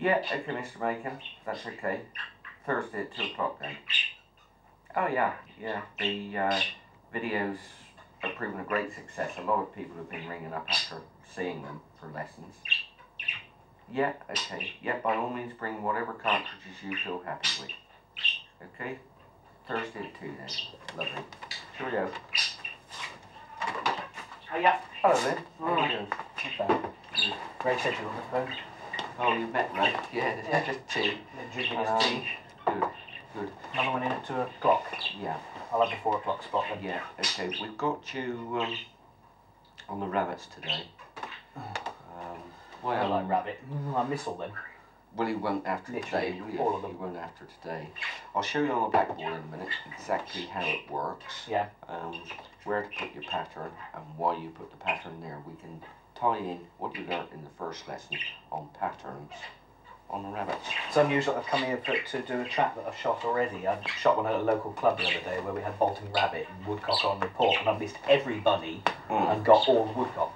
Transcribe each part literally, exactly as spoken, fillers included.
Yeah, okay, Mister Macon, that's okay. Thursday at two o'clock then. Oh yeah, yeah, the uh, videos have proven a great success. A lot of people have been ringing up after seeing them for lessons. Yeah, okay, yeah, by all means bring whatever cartridges you feel happy with. Okay, Thursday at two then. Lovely. Cheerio. Oh yeah. Hello then. How are you doing? Not bad. Ray said you were on the phone. Oh, you met Ray? Yeah, yeah. Just tea. Yeah, drinking his um, tea. Good, good. Another one in at two o'clock. Yeah. I'll have the four o'clock spot then. Yeah, okay. We've got you um, on the rabbits today. Um, well, I like rabbit. Mm, I miss all them. Well, you won't after Literally, today, will you? All of them. You won't after today. I'll show you on the blackboard in a minute exactly how it works. Yeah. Um, where to put your pattern and why you put the pattern there. We can tie in what you learnt in the first lesson on patterns on the rabbits. It's unusual I've come here for, to do a trap that I've shot already. I shot one at a local club the other day where we had bolting rabbit and woodcock on report, and I've missed every bunny mm. and got all woodcock.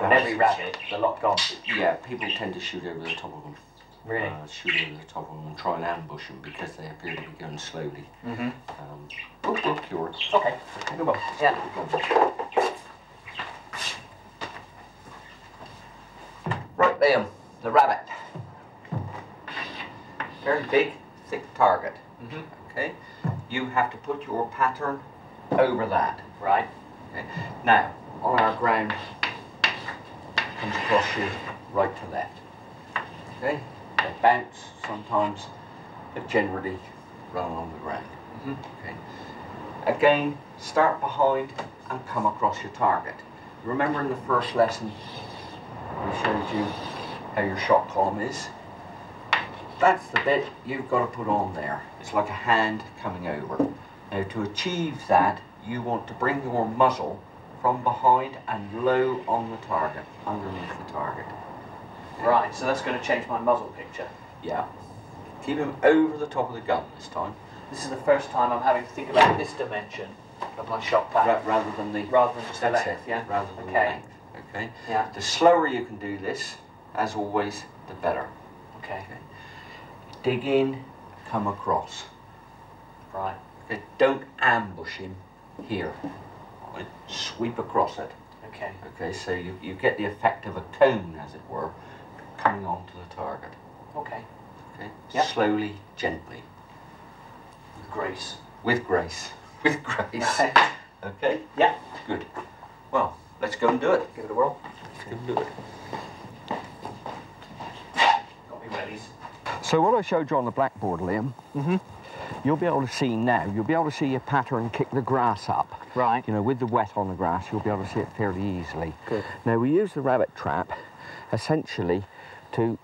And every rabbit, the lot gone. Yeah, people tend to shoot over the top of them. Really? Uh, shoot over the top of them and try and ambush them because they appear to be going slowly. Mm-hmm. Um, book, book yours. Okay. Okay. Good one. Yeah. Right, Liam, the rabbit. Very big, thick target. Mm-hmm. Okay. You have to put your pattern over that. Right. Okay. Now, on our ground, comes across you right to left. Okay? They bounce sometimes, but generally run along the ground. Mm-hmm. Okay. Again, start behind and come across your target. Remember in the first lesson, we showed you how your shot column is. That's the bit you've got to put on there. It's like a hand coming over. Now to achieve that, you want to bring your muzzle from behind and low on the target, underneath the target. Right, so that's going to change my muzzle picture. Yeah. Keep him over the top of the gun this time. This is the first time I'm having to think about this dimension of my shot pattern. Ra rather than the... Rather than just the length, yeah? Rather than okay. the length, okay? Yeah. The slower you can do this, as always, the better. Okay. Okay. Dig in, come across. Right. Okay, don't ambush him here. Sweep across it. Okay. Okay, so you, you get the effect of a cone, as it were, coming onto the target. Okay. Okay. Yep. Slowly, gently. With grace. With grace. With grace. Right. Okay? Yeah. Good. Well, let's go and do it. Give it a whirl. Let's go and do it. Got me ready. So what I showed you on the blackboard, Liam, mm-hmm. you'll be able to see now, you'll be able to see your pattern kick the grass up. Right. You know, with the wet on the grass, you'll be able to see it fairly easily. Good. Now, we use the rabbit trap, essentially, to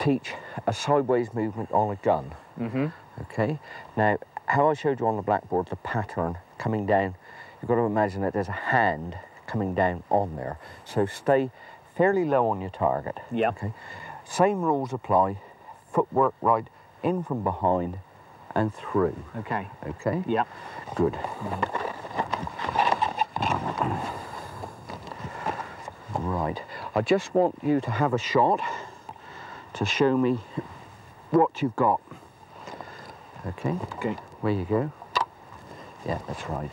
teach a sideways movement on a gun. Mm-hmm. Okay? Now, how I showed you on the blackboard, the pattern coming down, you've got to imagine that there's a hand coming down on there. So stay fairly low on your target. Yeah. Okay? Same rules apply. Footwork right in from behind, and through. Okay. Okay? Yep. Good. Mm-hmm. Right. I just want you to have a shot to show me what you've got. Okay? Okay. Where you go. Yeah, that's right.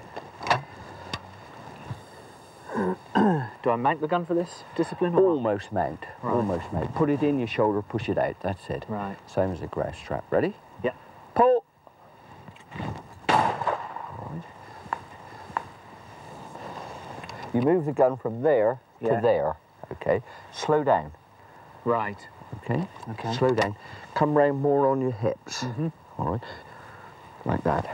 Do I mount the gun for this discipline? Or almost mount. Right. Almost mount. Put it in your shoulder, push it out. That's it. Right. Same as a grass strap. Ready? Yep. Pull. Right. You move the gun from there yeah. to there. Okay. Slow down. Right. Okay. Okay. Slow down. Come round more on your hips. Mm-hmm. All right. Like that.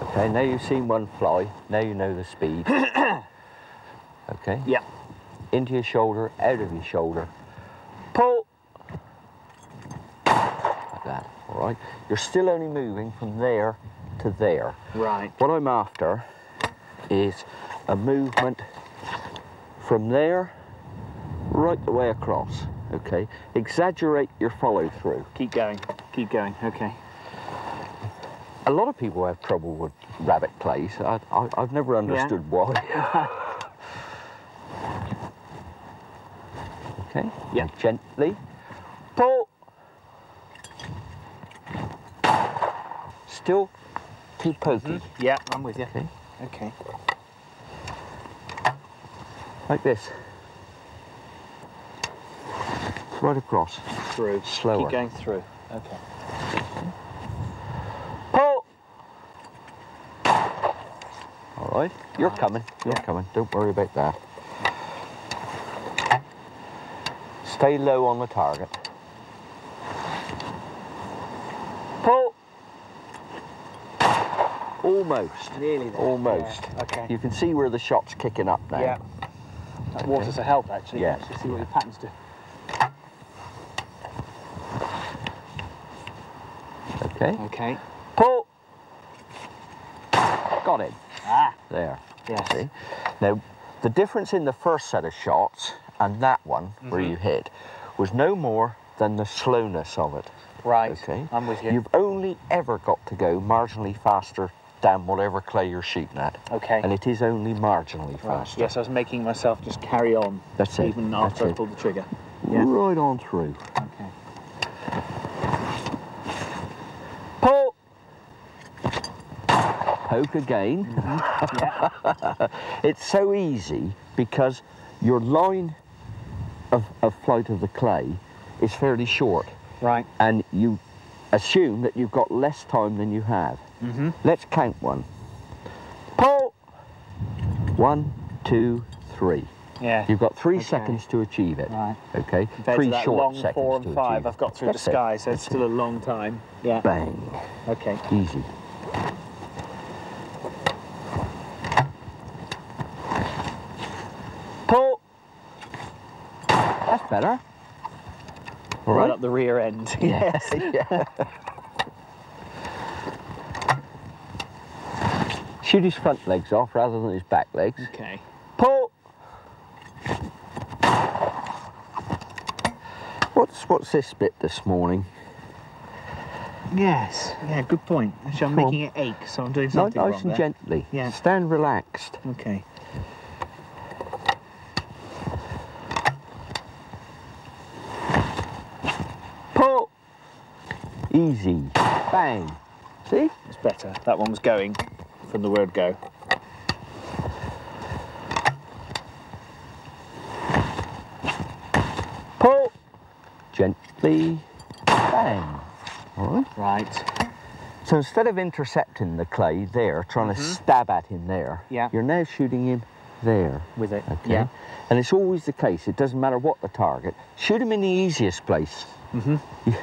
Okay. Now you've seen one fly. Now you know the speed. Okay. Yeah. Into your shoulder. Out of your shoulder. Pull. Like that, all right? You're still only moving from there to there. Right. What I'm after is a movement from there right the way across, okay? Exaggerate your follow-through. Keep going, keep going, okay. A lot of people have trouble with rabbit plays. I, I, I've never understood yeah. why. Okay, yeah. And gently. Pull. Still too pokey. Mm-hmm. Yeah, I'm with you. Okay. Okay. Like this. Right across. Through. Slower. Keep going through. Okay. Pull. All right. You're nice. Coming. You're yeah. coming. Don't worry about that. Stay low on the target. Pull. Almost. Nearly there. Almost. Yeah. Okay. You can see where the shot's kicking up now. Yeah. That water's a help actually. Yeah. Let's see what the patterns do. Okay. Okay. Pull. Got him. Ah. There. Yes. See? Now, the difference in the first set of shots and that one, mm-hmm. where you hit, was no more than the slowness of it. Right. Okay. I'm with you. You've only ever got to go marginally faster than whatever clay you're shooting at. Okay. And it is only marginally faster. Right. Yes, I was making myself just carry on. That's it. Even after I pulled the trigger. Yeah. Right on through. Okay. Poke again. Mm-hmm. Yeah. It's so easy because your line of, of flight of the clay is fairly short. Right. And you assume that you've got less time than you have. Mm-hmm. Let's count one. Pull. One, two, three. Yeah. You've got three okay. seconds to achieve it. Right. Okay. Compared three to that short long seconds. Four and to five. Achieve. I've got through That's the sky, it. So That's it's still it. a long time. Yeah. Bang. Okay. Easy. Better. All right. Right up the rear end. Yes. Yeah. Shoot his front legs off rather than his back legs. Okay. Pull. What's what's this bit this morning? Yes. Yeah. Good point. Actually, I'm Come making on. it ache, so I'm doing something nice wrong. Nice and there. gently. Yeah. Stand relaxed. Okay. Easy. Bang. See? It's better. That one was going from the word go. Pull. Gently. Bang. All right. Right. So instead of intercepting the clay there, trying mm-hmm. to stab at him there, yeah. you're now shooting him there. With it. Okay. Yeah. And it's always the case. It doesn't matter what the target. Shoot him in the easiest place. Mm-hmm. You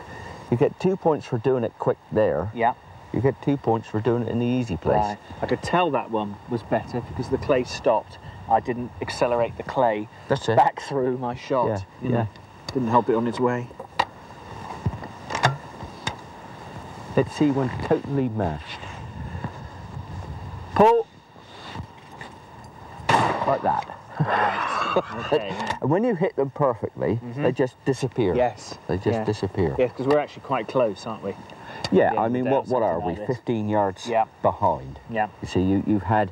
You get two points for doing it quick there. Yeah. You get two points for doing it in the easy place. Right. I could tell that one was better because the clay stopped. I didn't accelerate the clay That's it. back through my shot. Yeah. You yeah. know, didn't help it on its way. Let's see when totally mashed. Pull. Like that. Right. Okay. And when you hit them perfectly, mm-hmm. they just disappear. Yes. They just yeah. disappear. Yeah, because we're actually quite close, aren't we? Yeah, I mean, what what are we? Like Fifteen yards yeah. behind. Yeah. You see, you you've had,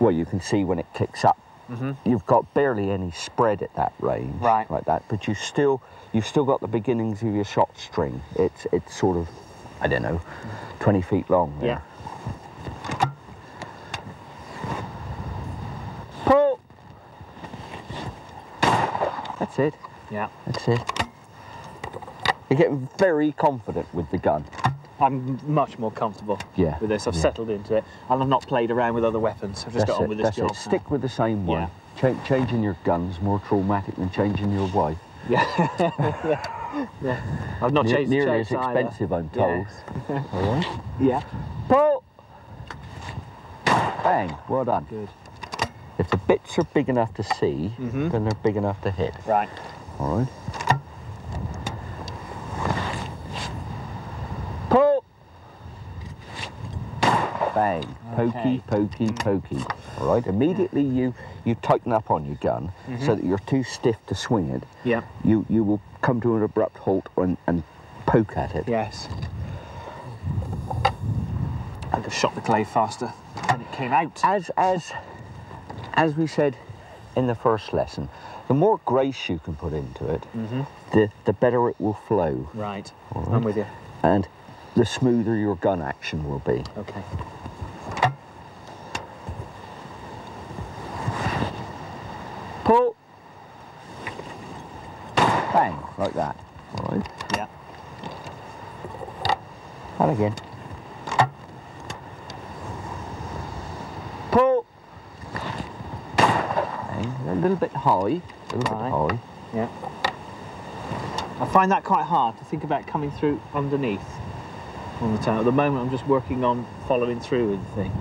well, you can see when it kicks up, mm-hmm. you've got barely any spread at that range, right? Like that, but you still you've still got the beginnings of your shot string. It's it's sort of, I don't know, twenty feet long. There. Yeah. That's it. Yeah. That's it. You're getting very confident with the gun. I'm much more comfortable yeah. with this. I've yeah. settled into it, and I've not played around with other weapons. I've just got on with this job. Stick with the same one. Yeah. Ch changing your gun's more traumatic than changing your wife. Yeah. yeah. yeah. I've not ne changed the nearly as expensive, either. I'm told. Yes. All right. Yeah. Pull. Bang. Well done. Good. If the bits are big enough to see, mm-hmm. then they're big enough to hit. Right. All right. Pull. Bang. Okay. Pokey, pokey, mm-hmm. pokey. All right. Immediately yeah. you you tighten up on your gun mm-hmm. so that you're too stiff to swing it. Yeah. You you will come to an abrupt halt and, and poke at it. Yes. I'd have shot the clay faster than it came out. As as. As we said in the first lesson, the more grace you can put into it, mm-hmm. the, the better it will flow. Right. All right, I'm with you. And the smoother your gun action will be. Okay. Pull. Bang, like that. All right. Yeah. And again. Pull. Bang. A little bit high. A little right. bit high. Yeah. I find that quite hard to think about coming through underneath on the tail. At the moment, I'm just working on following through with the thing.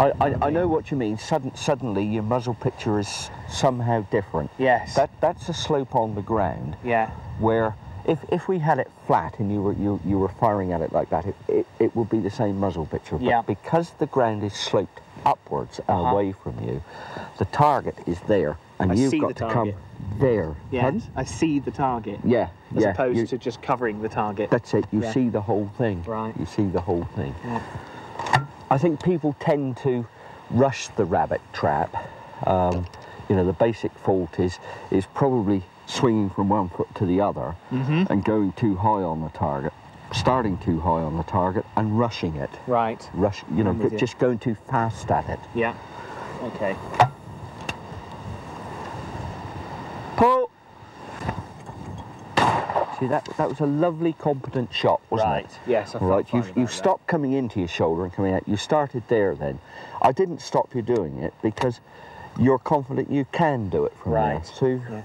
I, I, I know what you mean. Sudden, suddenly, your muzzle picture is somehow different. Yes. That that's a slope on the ground. Yeah. Where if if we had it flat and you were you you were firing at it like that, it it, it would be the same muzzle picture. But yeah. Because the ground is sloped upwards and uh-huh. away from you, the target is there, and I you've see got the to target. come there. Yeah. Hence? I see the target. Yeah. As yeah. opposed you, to just covering the target. That's it. You yeah. see the whole thing. Right. You see the whole thing. Yeah. I think people tend to rush the rabbit trap. Um, you know, the basic fault is is probably swinging from one foot to the other mm-hmm. and going too high on the target, starting too high on the target and rushing it. Right. Rush. You know, go, you. just going too fast at it. Yeah. Okay. Pull. See, that, that was a lovely, competent shot, wasn't right. it? Right, yes, I right. You've, you've stopped that. coming into your shoulder and coming out. You started there then. I didn't stop you doing it because you're confident you can do it from there. Right. So, yeah.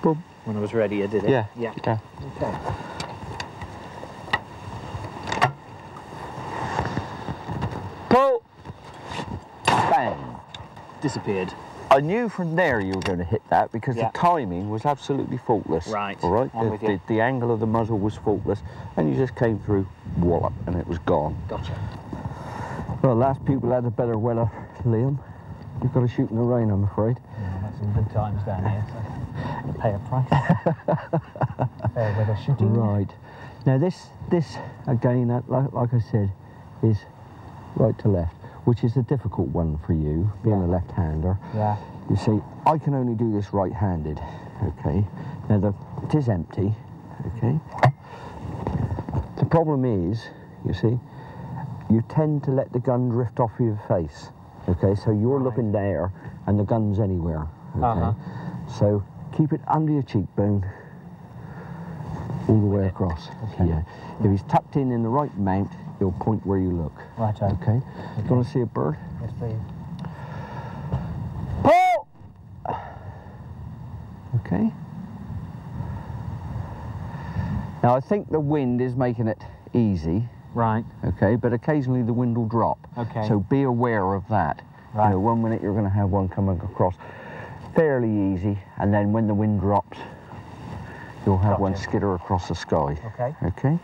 boom. When I was ready, I did it. Yeah. Yeah. yeah. Okay. Pull. Bang. Disappeared. I knew from there you were going to hit that because yeah. the timing was absolutely faultless. Right. All right. The, the, the angle of the muzzle was faultless, and you just came through, wallop, and it was gone. Gotcha. Well, last people had a better weather, Liam. You've got to shoot in the rain, I'm afraid. Yeah, that's some good times down here. So pay a price. Fair weather shooting. Right. Now this, this again, like, like I said, is right to left, which is a difficult one for you, being yeah. a left-hander. Yeah. You see, I can only do this right-handed, okay? Now, the, it is empty, okay? The problem is, you see, you tend to let the gun drift off your face, okay? So you're right. looking there, and the gun's anywhere, okay? Uh-huh. So keep it under your cheekbone all the way With across. Okay. Yeah. If he's tucked in in the right mount, you'll point where you look. Right. Okay. okay. Do you want to see a bird? Yes, please. Pull. Okay. Now I think the wind is making it easy. Right. Okay, but occasionally the wind will drop. Okay. So be aware of that. Right. You know, one minute you're going to have one coming across fairly easy, and then when the wind drops, you'll have gotcha. one skitter across the sky. Okay. Okay.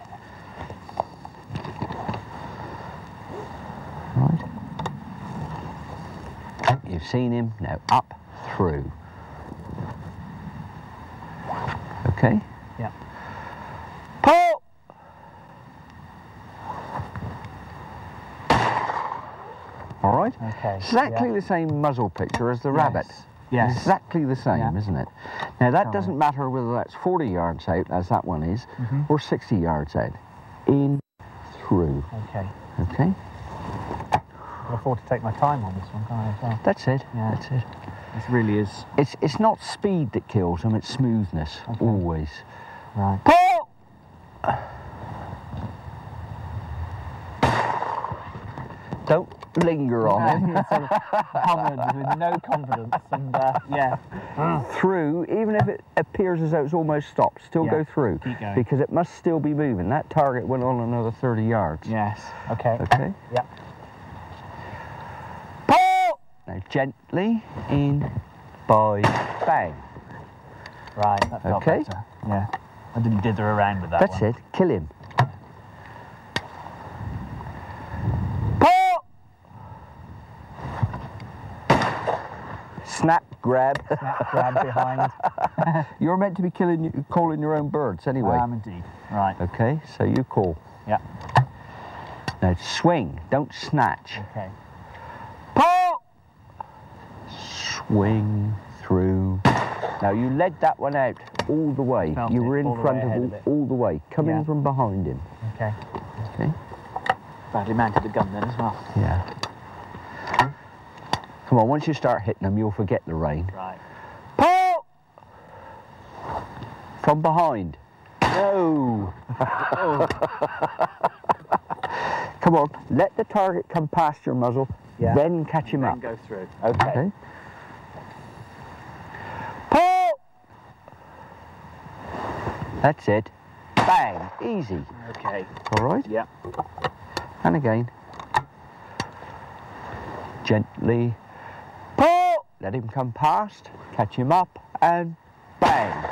You've seen him, now up, through. Okay? Yeah. Pull! All right? Okay. Exactly yeah. the same muzzle picture as the yes. rabbit. Yes. Exactly the same, yeah. isn't it? Now that All doesn't right. matter whether that's forty yards out, as that one is, mm-hmm. or sixty yards out. In, through. Okay. Okay? Afford to take my time on this one, can't I? As well? That's it. Yeah, that's it. It really is. It's it's not speed that kills them; it's smoothness, okay. always. Right. Pull. Don't linger on him. With no confidence, and uh, yeah, mm. through. Even if it appears as though it's almost stopped, still yeah. go through. Keep going. Because it must still be moving. That target went on another thirty yards. Yes. Okay. Okay. Yeah. Now gently in by bang. Right, that felt okay. better. Yeah. I didn't dither around with that. That's one. it. Kill him. Pull. Snap, grab. Snap, grab behind. You're meant to be killing, calling your own birds anyway. I am indeed. Right. Okay. So you call. Yeah. Now swing. Don't snatch. Okay. Pull. Swing through. Now, you led that one out all the way. Felt you were in front of him all the way. Come yeah. in from behind him. OK. OK. Badly mounted the gun then as well. Yeah. Come on, once you start hitting them, you'll forget the rain. Right. Pull! From behind. No! Oh. Come on, let the target come past your muzzle, yeah. then catch him then up. Then go through. OK. okay. That's it. Bang. Easy. Okay. All right? Yeah. And again. Gently. Pull! Let him come past. Catch him up. And bang.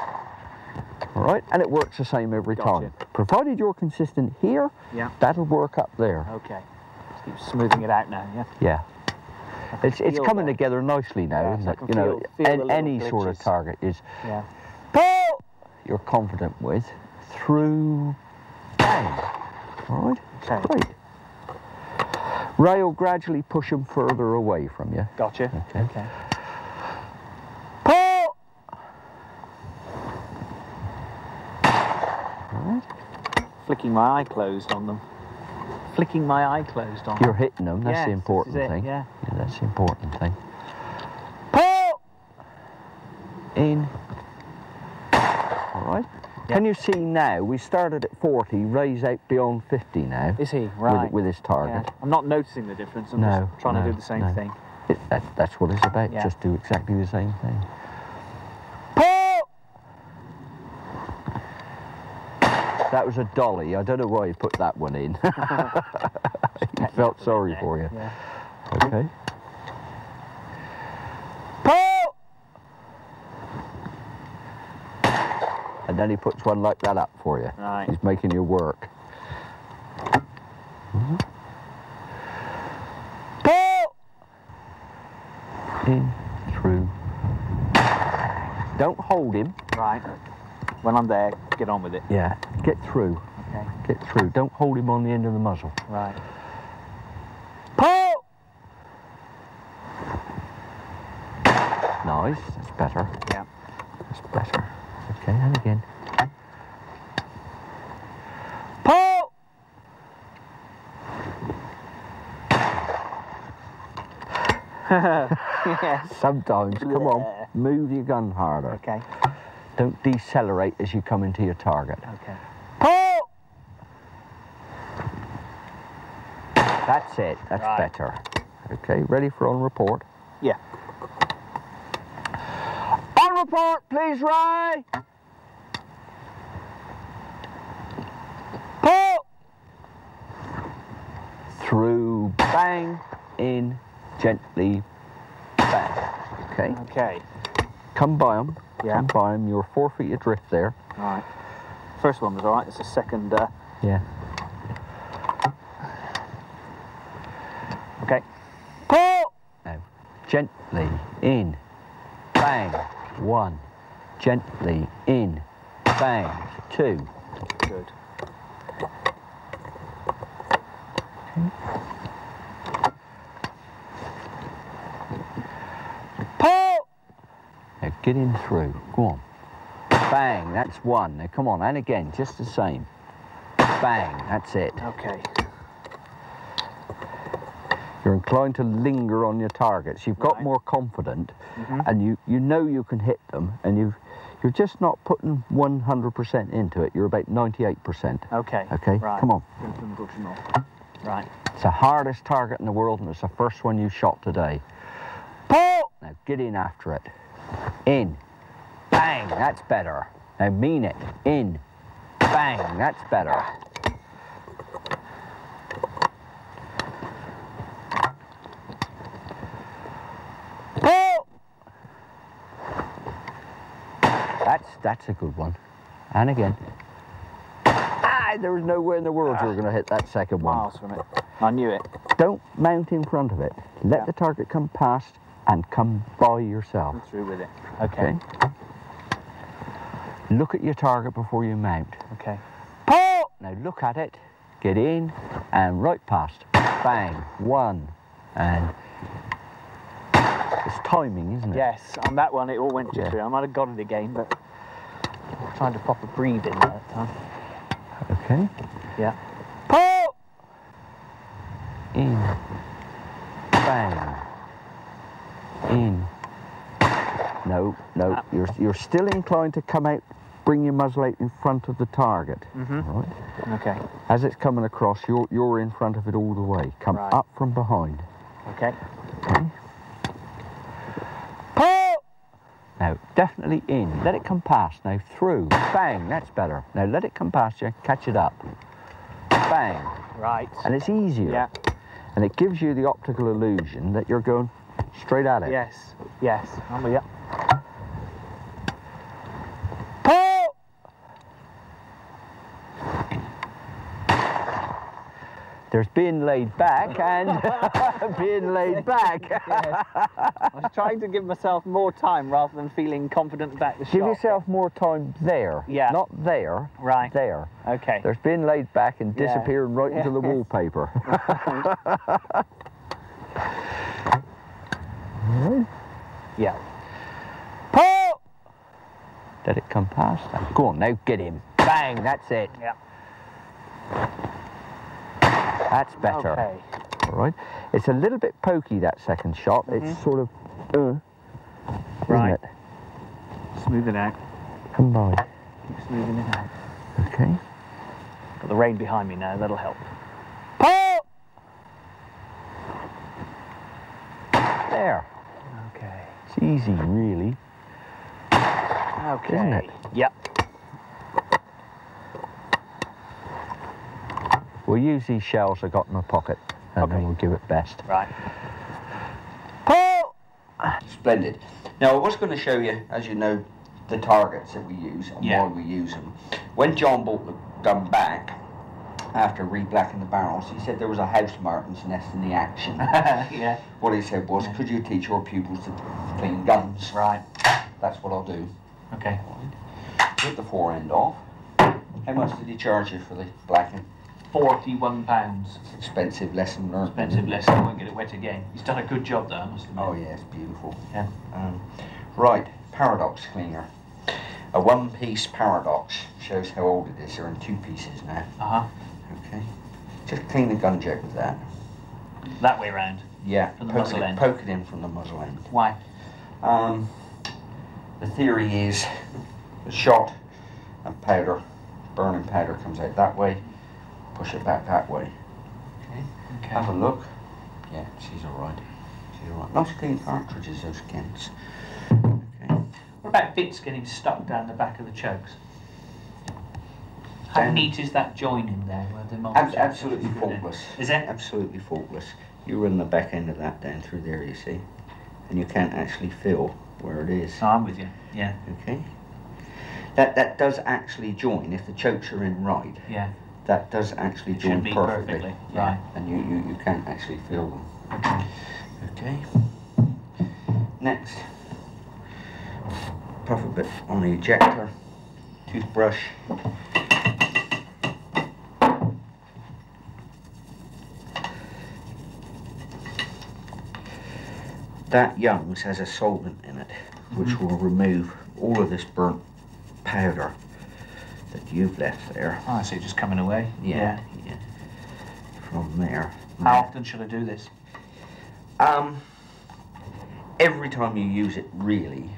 All right? And it works the same every gotcha. time. Provided you're consistent here, yeah. that'll work up there. Okay. Just keep smoothing it out now, yeah? Yeah. It's, it's coming that. together nicely now, yeah, isn't it? Feel, you know, an, any glitches. sort of target is... Yeah. Pull! You're confident with through bang. All right, okay. Great. Ray will gradually push them further away from you. Gotcha. Okay. okay. Pull. All right. Flicking my eye closed on them. Flicking my eye closed on them. You're hitting them. That's yes, the important this is it, thing. Yeah. yeah. That's the important thing. Pull. In. Right. Yep. Can you see now, we started at forty, Ray's out beyond fifty now. Is he? Right. With, with his target. Yeah. I'm not noticing the difference, I'm no, just trying no, to do the same no. thing. It, that, that's what it's about, yeah. just do exactly the same thing. Pull! That was a dolly, I don't know why you put that one in. I felt sorry for you. Yeah. Okay. And then he puts one like that up for you. Right. He's making you work. Mm-hmm. Pull! In, through. Don't hold him. Right. When I'm there, get on with it. Yeah. Get through. Okay. Get through. Don't hold him on the end of the muzzle. Right. Pull! Nice. That's better. Yeah. That's better. Okay, and again. Pull! yes. Sometimes, come on, move your gun harder. Okay. Don't decelerate as you come into your target. Okay. Pull! That's it, that's right. better. Okay, ready for on report? Yeah. On report, please, Ray! Pull! Through, bang, in, gently, bang. Okay? Okay. Come by them. Yeah. Come by them. You're four feet adrift there. All right. First one was all right. It's the second... Uh... Yeah. Okay. Pull! Now, gently, in, bang. One. Gently, in, bang. Two. Good. Pull! Now get in through. Go on. Bang, that's one. Now come on, and again, just the same. Bang, that's it. Okay. You're inclined to linger on your targets. You've got right. more confident, mm-hmm. and you, you know you can hit them, and you've, you're just not putting one hundred percent into it. You're about ninety-eight percent. Okay. Okay, right. Come on. Right. It's the hardest target in the world, and it's the first one you shot today. Pull! Now get in after it. In. Bang, that's better. Now mean it. In. Bang, that's better. That's, that's a good one. And again. Ah, there was nowhere in the world ah, you were going to hit that second one. Miles from it. I knew it. Don't mount in front of it. Let yeah. the target come past and come by yourself. Come through with it. Okay. okay. Look at your target before you mount. Okay. Pull! Now look at it. Get in and right past. Bang. One. And... It's timing, isn't it? Yes, on that one it all went yeah. through. I might have got it again, but I'm trying to pop a breathe in that time. Okay. Yeah. Pull! In. Bang. In. No, no. Ah. You're, you're still inclined to come out, bring your muzzle out in front of the target. Mm-hmm. All right? Okay. As it's coming across, you're, you're in front of it all the way. Come right. up from behind. Okay. Okay. Pull! Now, definitely in. Let it come past. Now, through. Bang, that's better. Now, let it come past you. Catch it up. Bang. Right. And it's easier. Yeah. And it gives you the optical illusion that you're going straight at it. Yes. Yes. I'm with you. Pull! There's being laid back and being laid back. Yes. I was trying to give myself more time rather than feeling confident about the shot. Give yourself more time there. Yeah. Not there. Right. There. Okay. There's being laid back and disappearing yeah. right yeah. into the wallpaper. Right. Yeah. Pull! Let it come past. Go on, now get him. Bang, that's it. Yeah. That's better. Okay. All right. It's a little bit pokey, that second shot. Mm-hmm. It's sort of, uh, right. isn't it? Smooth it out. Come by. Keep smoothing it out. Okay. Got the rain behind me now, that'll help. Pull! There. Okay. It's easy, really. Okay. Isn't it? Yep. We'll use these shells I've got in my pocket, and okay. then we'll do it best. Right. Pull! Splendid. Now, I was going to show you, as you know, the targets that we use and yeah. why we use them. When John bought the gun back, after re-blacking the barrels, he said there was a house martin's nest in the action. yeah. What he said was, could you teach your pupils to clean guns? Right. That's what I'll do. Okay. Put the fore end off. How much did he charge you for the blacking? forty-one pounds. Expensive lesson learned. Expensive lesson. I won't get it wet again. He's done a good job though, I must admit. Oh yeah, it's beautiful. Yeah. Um, right, paradox cleaner. A one-piece paradox. Shows how old it is. They're in two pieces now. Uh-huh. Okay. Just clean the gun jack with that. That way round? Yeah. From the poke muzzle it, end? Poke it in from the muzzle end. Why? Um, the theory is the shot and powder, burning powder comes out that way. Push it back that way. Okay. okay. Have a look. Yeah, she's all right. She's all right. Nice clean cartridges, those skins. Okay. What about bits getting stuck down the back of the chokes? How down. neat is that join in there? Where Ab absolutely faultless. Is it? Absolutely faultless. You run the back end of that down through there, you see, and you can't actually feel where it is. Oh, I'm with you. Yeah. Okay. That that does actually join if the chokes are in right. Yeah. That does actually join perfectly. perfectly. Yeah. Right. And you, you, you can't actually feel them. Okay. Next, puff a bit on the ejector, toothbrush. That Young's has a solvent in it, which mm-hmm. will remove all of this burnt powder that you've left there. Oh, I see, just coming away? Yeah, yeah. yeah. From there. How often should I do this? Um, every time you use it, really,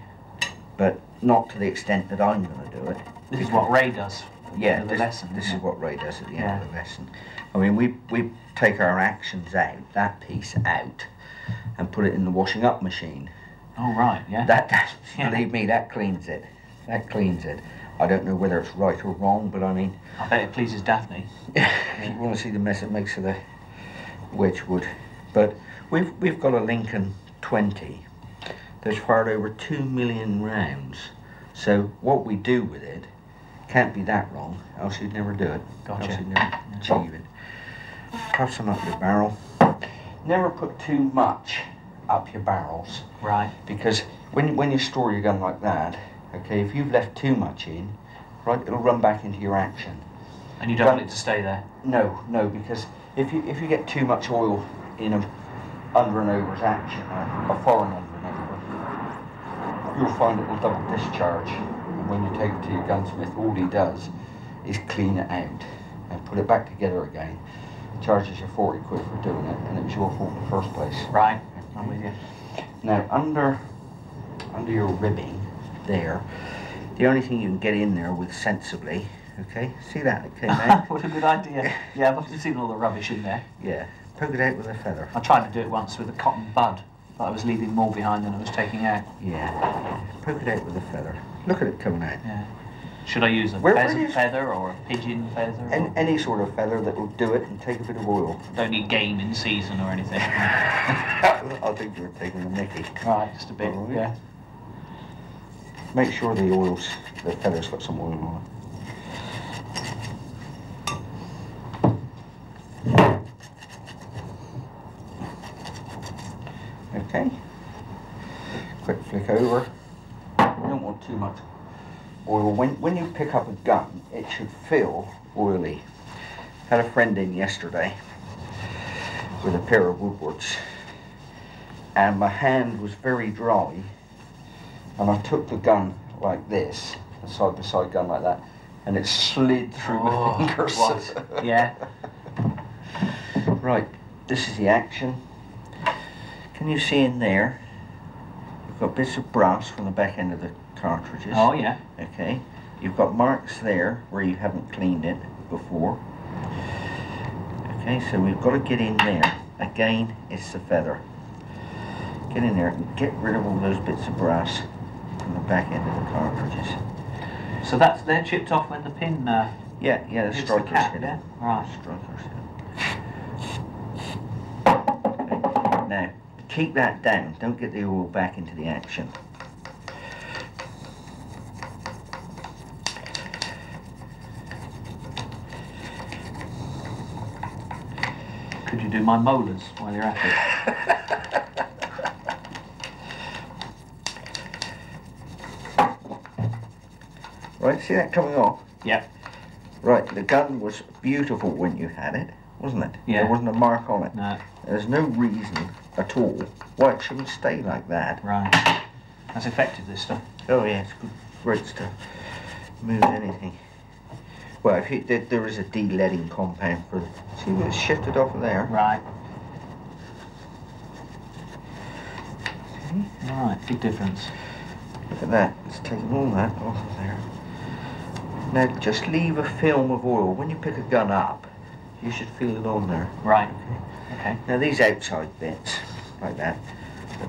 but not to the extent that I'm going to do it. This is what Ray does at the end of the lesson. This is what Ray does at the end of the lesson. I mean, we, we take our actions out, that piece out, and put it in the washing up machine. Oh, right, yeah. That, that yeah. believe me, that cleans it. That cleans it. I don't know whether it's right or wrong, but I mean... I bet it pleases Daphne. If you want to see the mess it makes of the Wedgwood. But we've, we've got a Lincoln twenty that's fired over two million rounds. So what we do with it can't be that wrong, else you'd never do it. Gotcha. Else you'd never achieve it. Puff some up your barrel. Never put too much up your barrels. Right. Because when, when you store your gun like that, okay, if you've left too much in, right, it'll run back into your action. And you don't want it to stay there? No, no, because if you if you get too much oil in a under and over's action, a foreign under and over, you'll find it will double discharge. And when you take it to your gunsmith, all he does is clean it out and put it back together again. It charges you forty quid for doing it, and it was your fault in the first place. Right, I'm with you. Now, under, under your ribbing there, the only thing you can get in there with sensibly, okay, see that? Okay, now. What a good idea. Yeah, I've often seen all the rubbish in there. Yeah, poke it out with a feather. I tried to do it once with a cotton bud, but I was leaving more behind than I was taking out. Yeah, poke it out with a feather. Look at it coming out. Yeah. Should I use a where, pheasant where feather or a pigeon feather? An, any sort of feather that will do it and take a bit of oil. Don't need game in season or anything. I think you're taking the mickey. Right, just a bit, right. Yeah. Make sure the oil's, the feather's got some oil on it. Okay. Quick flick over. You don't want too much oil. When, when you pick up a gun, it should feel oily. Had a friend in yesterday with a pair of Woodwards, and my hand was very dry, and I took the gun like this, a side-by-side gun like that, and it slid through oh, my fingers. What? Yeah. Right, this is the action. Can you see in there? You've got bits of brass from the back end of the cartridges. Oh, yeah. Okay. You've got marks there where you haven't cleaned it before. Okay, so we've got to get in there. Again, it's the feather. Get in there and get rid of all those bits of brass from the back end of the cartridges. So that's they're chipped off when the pin. Uh, yeah, yeah, the strikers the cap, hit yeah? it. Right, strikers hit it. Okay. Now keep that down. Don't get the oil back into the action. Could you do my molars while you're at it? Right, see that coming off? Yeah. Right, the gun was beautiful when you had it, wasn't it? Yeah. There wasn't a mark on it. No. There's no reason at all why it shouldn't stay like that. Right. That's effective, this stuff. Oh, yeah, it's good. Great stuff. Move anything. Well, if you did, there is a de-leading compound for it. See what it's shifted off of there? Right. See? Right, big difference. Look at that. It's taken all that off of there. Now, just leave a film of oil. When you pick a gun up, you should feel it on there. Right. Okay. Okay. Now, these outside bits, like that, the,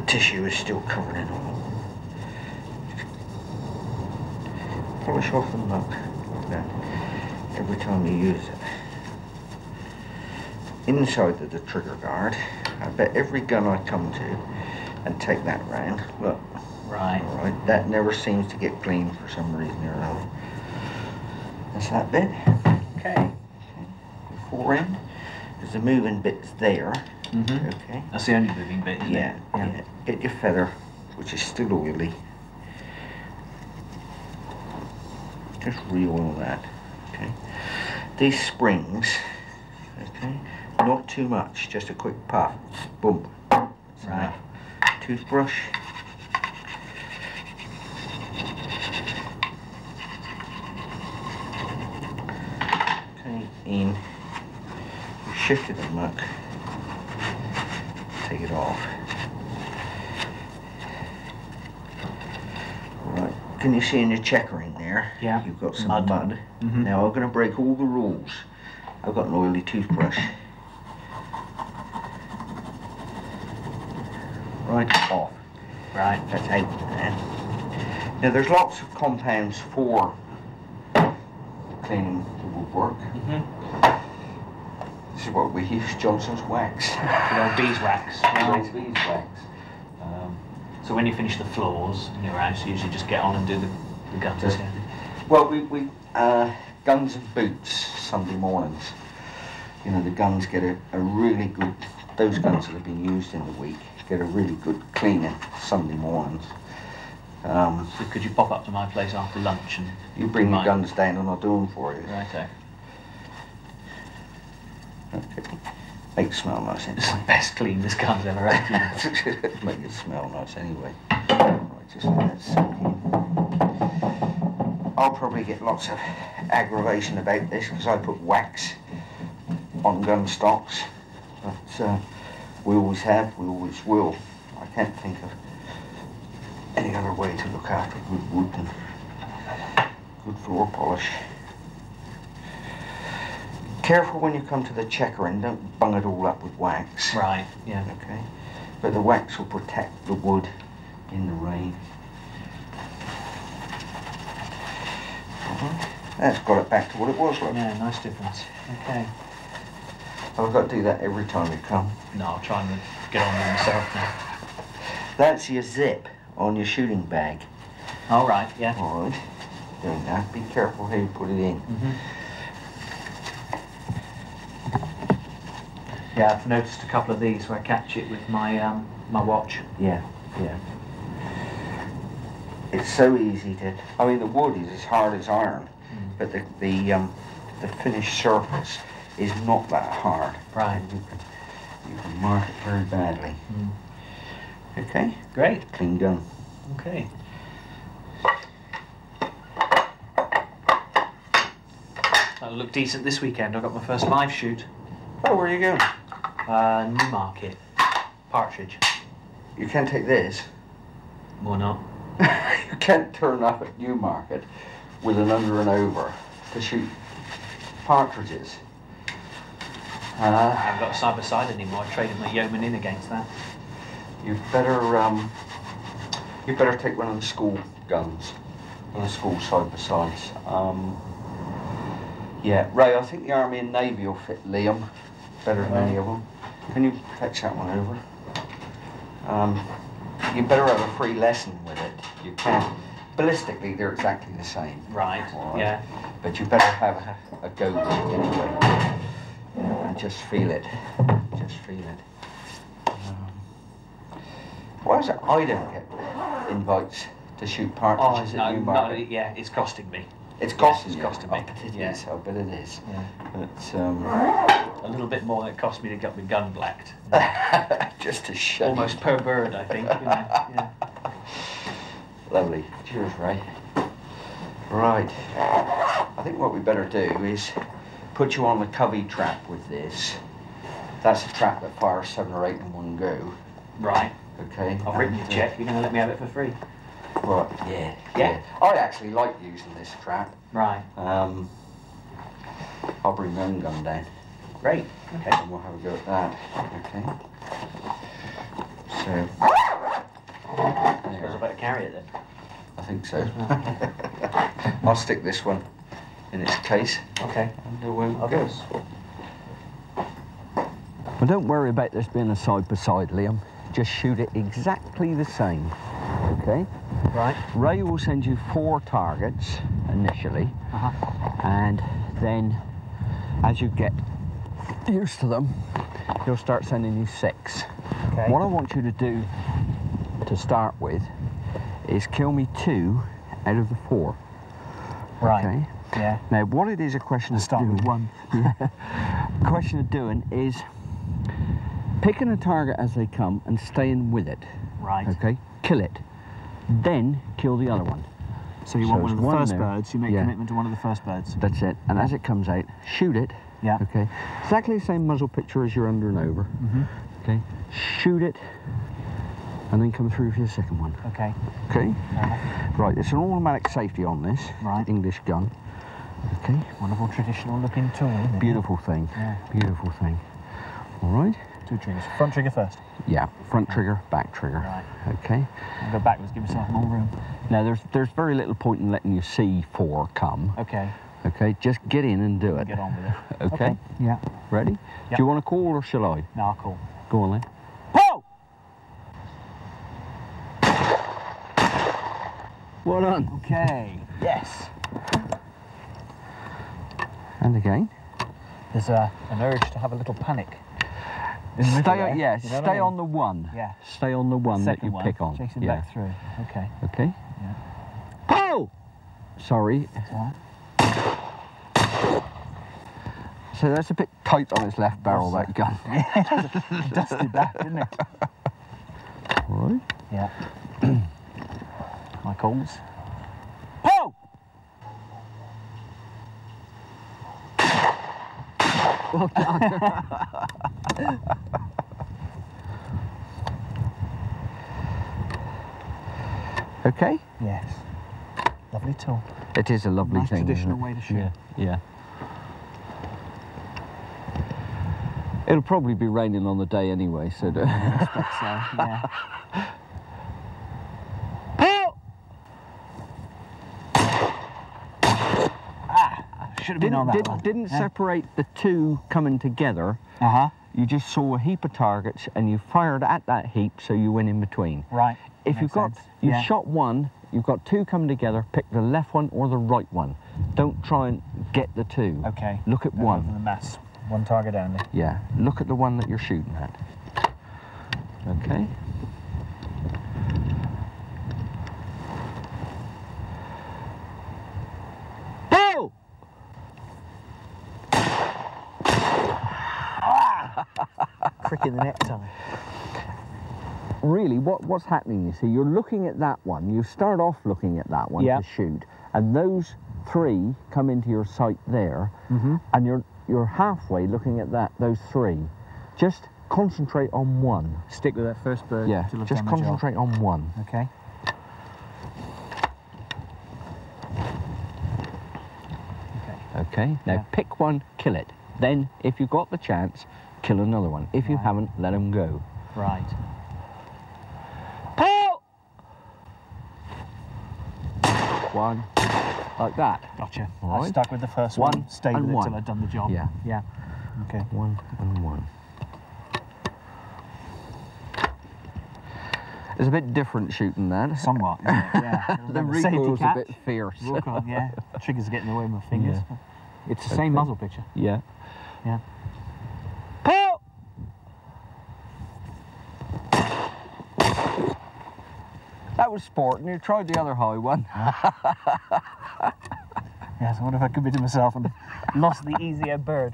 the tissue is still covered in oil. Polish off the muck, like that, every time you use it. Inside of the trigger guard, I bet every gun I come to, and take that round, look. Right. All right. That never seems to get cleaned for some reason or another. That's that bit. Okay. Okay. Four end. There's the moving bits there. Mm-hmm. Okay. That's the only moving bit, isn't yeah, it? Yeah. Yeah. Get your feather, which is still oily. Just re-oil that. Okay. These springs. Okay. Not too much. Just a quick puff. Boom. That's right. Enough. Toothbrush. Okay, in. You shift it in muck. Take it off. Right. Can you see in your checkering there? Yeah. You've got some mud. mud. Mm-hmm. Now I'm going to break all the rules. I've got an oily toothbrush. Right off. Right, that's out there. Now there's lots of compounds for cleaning the woodwork. Mm-hmm. This is what we use, Johnson's wax. You know, beeswax. Right. Beeswax. Um, so when you finish the floors in your house, you usually just get on and do the, the gutters. Yeah. Well, we, we uh, guns and boots Sunday mornings. You know, the guns get a, a really good, those guns that have been used in the week, get a really good cleaning Sunday mornings. Um, so could you pop up to my place after lunch and you bring your guns down and I'll do them for you. Right. Okay. Make it smell nice. It's the best clean this car's ever had. Make it smell nice anyway. Right, just let that sink in. I'll probably get lots of aggravation about this because I put wax on gun stocks. But uh, we always have, we always will. I can't think of any other way to look after good wood than good floor polish. Careful when you come to the checkering, don't bung it all up with wax. Right, yeah. Okay. But the wax will protect the wood in the rain. Right. That's got it back to what it was like. Yeah, nice difference. Okay. I've got to do that every time you come. No, I'll try and get on with myself now. That's your zip on your shooting bag. All right, yeah. All right. Doing that. Be careful how you put it in. Mm-hmm. Yeah, I've noticed a couple of these where I catch it with my um, my watch. Yeah, yeah. It's so easy to. I mean, the wood is as hard as iron, mm. but the the um, the finished surface is not that hard. Right. You can, you can mark it very badly. Mm. Okay. Great. Clean gun. Okay. That'll look decent this weekend. I got my first live shoot. Oh, where are you going? Uh, Newmarket. Partridge. You can't take this. Why not? You can't turn up at Newmarket with an under and over to shoot partridges. Uh, I haven't got a side by side anymore. I traded my yeoman in against that. You better, um, you better take one of the school guns, one of the school side by sides. Um, yeah, Ray. I think the Army and Navy will fit Liam better than any of them. Can you fetch that one over? Um, you better have a free lesson with it. You can. Ballistically, they're exactly the same. Right. Right. Yeah. But you better have a, a go with it anyway. You know, and just feel it. Just feel it. Um, why is it I don't get invites to shoot partridges oh, no, at Newmarket? No, yeah, it's costing me. It's cost. Yes, it's costing me. I bet it yeah. is. I bet it is. Yeah. But um, a little bit more than it cost me to get my gun blacked. Yeah. Just to shut. Almost you. Per bird, I think. You know? Yeah. Lovely. Cheers, Ray. Right. I think what we better do is put you on the covey trap with this. That's a trap that fires seven or eight in one go. Right. Okay. I've written your check. You're going to let me have it for free. Right, yeah, yeah, yeah. I actually like using this trap. Right. Um, I'll bring my own gun down. Great. Okay. And we'll have a go at that. Okay. So. I suppose I better carry it then. I think so. I'll stick this one in its case. Okay. And away it goes. Well, don't worry about this being a side by side, Liam. Just shoot it exactly the same. Okay. Right. Ray will send you four targets initially, uh-huh. and then as you get used to them, he'll start sending you six. Okay. What I want you to do to start with is kill me two out of the four. Right. Okay. Yeah. Now, what it is a question I'll of doing? One. Yeah. Question of doing is picking a target as they come and staying with it. Right. Okay. Kill it. Then kill the other one. So you so want one of the one first there. birds, you make yeah. commitment to one of the first birds. That's it. And as it comes out, shoot it. Yeah. Okay. Exactly the same muzzle picture as you're under and over. Mm-hmm. Okay. Shoot it. And then come through for your second one. Okay. Okay. Yeah. Right, it's an automatic safety on this. Right. English gun. Okay. Wonderful traditional looking tool, isn't it? Beautiful thing. Yeah. Beautiful thing. All right. Two triggers. Front trigger first? Yeah, front trigger, back trigger. Right. Okay. I'll go backwards, give myself more room. Now, there's there's very little point in letting you see four come. Okay. Okay, just get in and do it. Get on with it. Okay? Okay. Yeah. Ready? Yep. Do you want to call or shall I? No, I'll call. Go on then. Whoa! Well done. Okay. Yes. And again. There's a, an urge to have a little panic. Stay on, yeah, you know stay I mean? on the one. Yeah. Stay on the one Second that you one. pick on. Chasing yeah. back through. Okay. Okay. Yeah. Oh! Sorry. Right. So that's a bit tight on its left barrel, yes, that gun. Yeah, it dusted that, didn't it? Right. Yeah. My calls. Whoa! Well done. Okay? Yes. Lovely tool. It is a lovely nice thing. Traditional way to shoot. Yeah. Yeah. It'll probably be raining on the day anyway, so don't expect so, yeah. Ah, should have been on that did, one. Didn't yeah. separate the two coming together. Uh-huh. You just saw a heap of targets and you fired at that heap, so you went in between. Right. If Makes you've got sense. you've yeah. shot one, you've got two coming together, pick the left one or the right one. Don't try and get the two. Okay. Look at one. The mass. One target only. Yeah. Look at the one that you're shooting at. Okay. Boom! Ah! Crick in the necktie. Really, what, what's happening, you see, you're looking at that one, you start off looking at that one yep. to shoot, and those three come into your sight there, mm-hmm. and you're You're halfway looking at that, those three. Just concentrate on one. Stick with that first bird. Yeah, to look just concentrate on one. Okay. Okay. Okay. Now yeah. pick one, kill it. Then, if you've got the chance, kill another one. If you right. haven't, let them go. Right. Pow! One. Like that. Gotcha. Right. I stuck with the first one, one stayed with it until I'd done the job. Yeah. Yeah. Okay. One and one. It's a bit different shooting that. Somewhat, isn't it? Yeah. The recoil's a bit fierce. Recoil, yeah. Trigger's getting away with my fingers. Yeah. It's the okay. same muzzle picture. Yeah. Yeah. Pow! That was sporting. You tried the other high one. Yes, I wonder if I committed myself and lost the easier bird.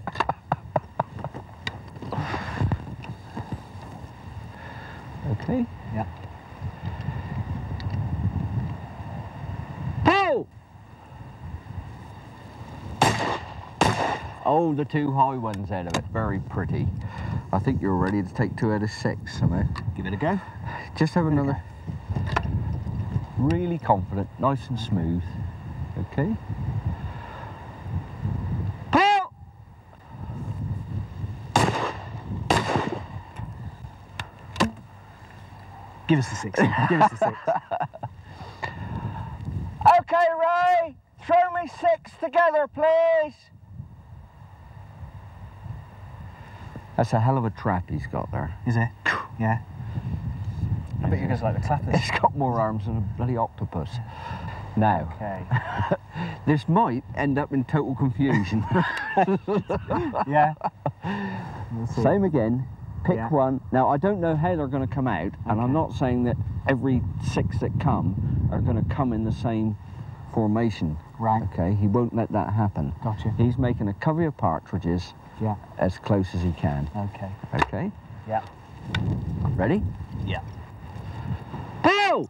Okay. Yeah. Pow! Oh, the two high ones out of it. Very pretty. I think you're ready to take two out of six somehow. Give it a go. Just have another. Really confident, nice and smooth. Okay. Give us the six. Give us the six. Okay, Ray, throw me six together, please. That's a hell of a trap he's got there. Is it? Yeah. I bet you guys like the clappers. It's got more arms than a bloody octopus. Now, okay. This might end up in total confusion. Yeah. We'll see. Same again. Pick yeah. one. Now, I don't know how they're going to come out, okay. and I'm not saying that every six that come are going to come in the same formation. Right. Okay, he won't let that happen. Gotcha. He's making a covey of partridges yeah. as close as he can. Okay. Okay? Yeah. Ready? Yeah. Pow!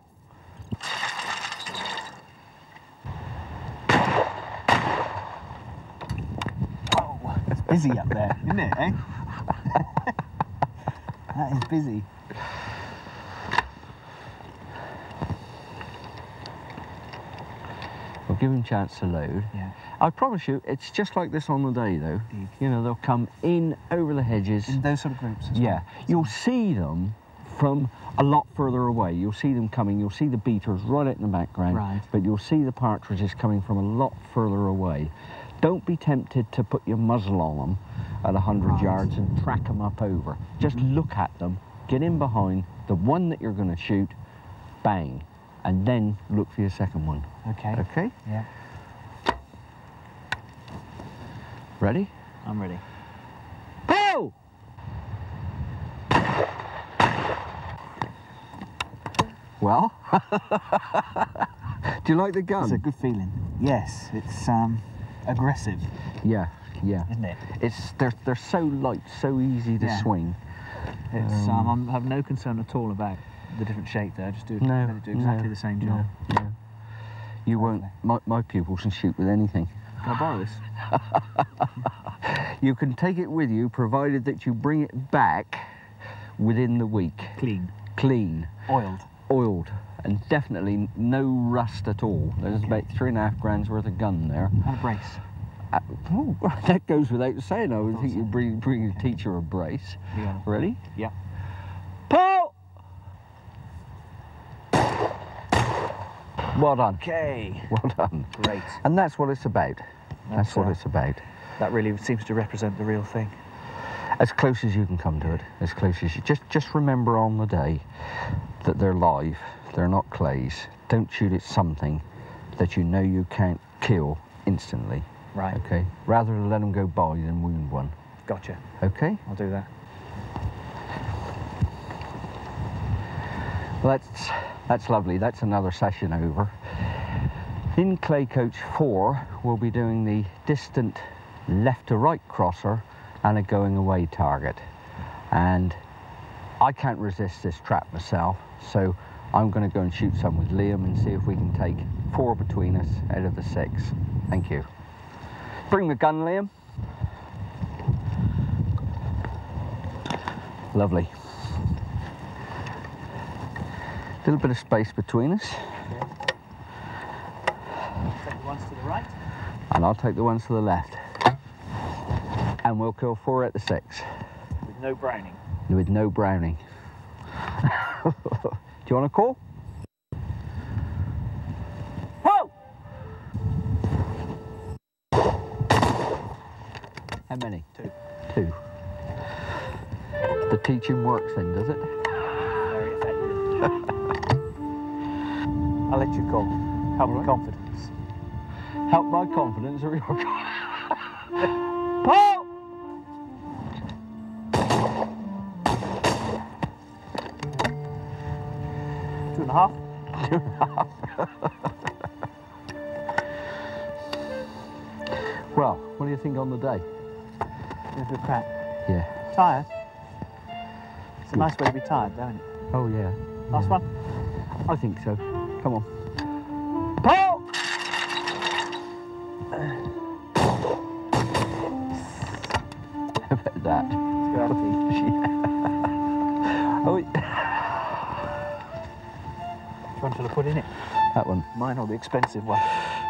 Oh, it's busy up there, isn't it, eh? That is busy. We'll give him a chance to load. Yeah. I promise you, it's just like this on the day, though. Indeed. You know, they'll come in over the hedges. In those sort of groups as well. Yeah. You'll see them from a lot further away. You'll see them coming, you'll see the beaters right out in the background, right. but you'll see the partridges coming from a lot further away. Don't be tempted to put your muzzle on them at a hundred right. yards and track them up over. Just mm-hmm. look at them, get in behind the one that you're going to shoot, bang, and then look for your second one. Okay. Okay? Yeah. Ready? I'm ready. Pow! Well, do you like the gun? It's a good feeling. Yes, it's um, aggressive. Yeah, yeah, isn't it? It's they're they're so light, so easy to yeah. swing. It's um, um, I have no concern at all about the different shape there. Just do, no, let it do exactly no, the same job. No, no. You won't. My, my pupils can shoot with anything. Can I borrow this? You can take it with you, provided that you bring it back within the week. Clean. Clean. Oiled. Oiled. And definitely no rust at all. There's okay. about three and a half grand's worth of gun there. And a brace. Uh, oh, that goes without saying. I would think so. You bring, bring your okay. teacher a brace. Yeah. Ready? Yeah. Pull! Well done. Okay. Well done. Great. And that's what it's about. That's, that's what right. it's about. That really seems to represent the real thing. As close as you can come to it. As close as you... Just, just remember on the day that they're live. They're not clays. Don't shoot at something that you know you can't kill instantly. Right. Okay. Rather than let them go by than wound one. Gotcha. Okay. I'll do that. Well, that's, that's lovely. That's another session over. In Clay Coach four, we'll be doing the distant left to right crosser and a going away target. And I can't resist this trap myself, so I'm going to go and shoot some with Liam and see if we can take four between us out of the six. Thank you. Bring the gun, Liam. Lovely. A little bit of space between us. Okay. Take the ones to the right. And I'll take the ones to the left. And we'll kill four out of the six. With no browning. With no browning. Do you want to call? Whoa! How many? Two. Two. The teaching works then, does it? Very effective. I'll let you call. Help my confidence. Help my confidence or your confidence. Paul! Two and a half. Two and a half. Well, what do you think on the day? It's a good crack. Yeah. Tired? It's a good. Nice way to be tired, don't it? Oh, yeah. Last yeah. one? I think so. Come on. Paul! How about that? It's good attitude. Oh, it... Which one shall I put in it? That one. Mine or the expensive one?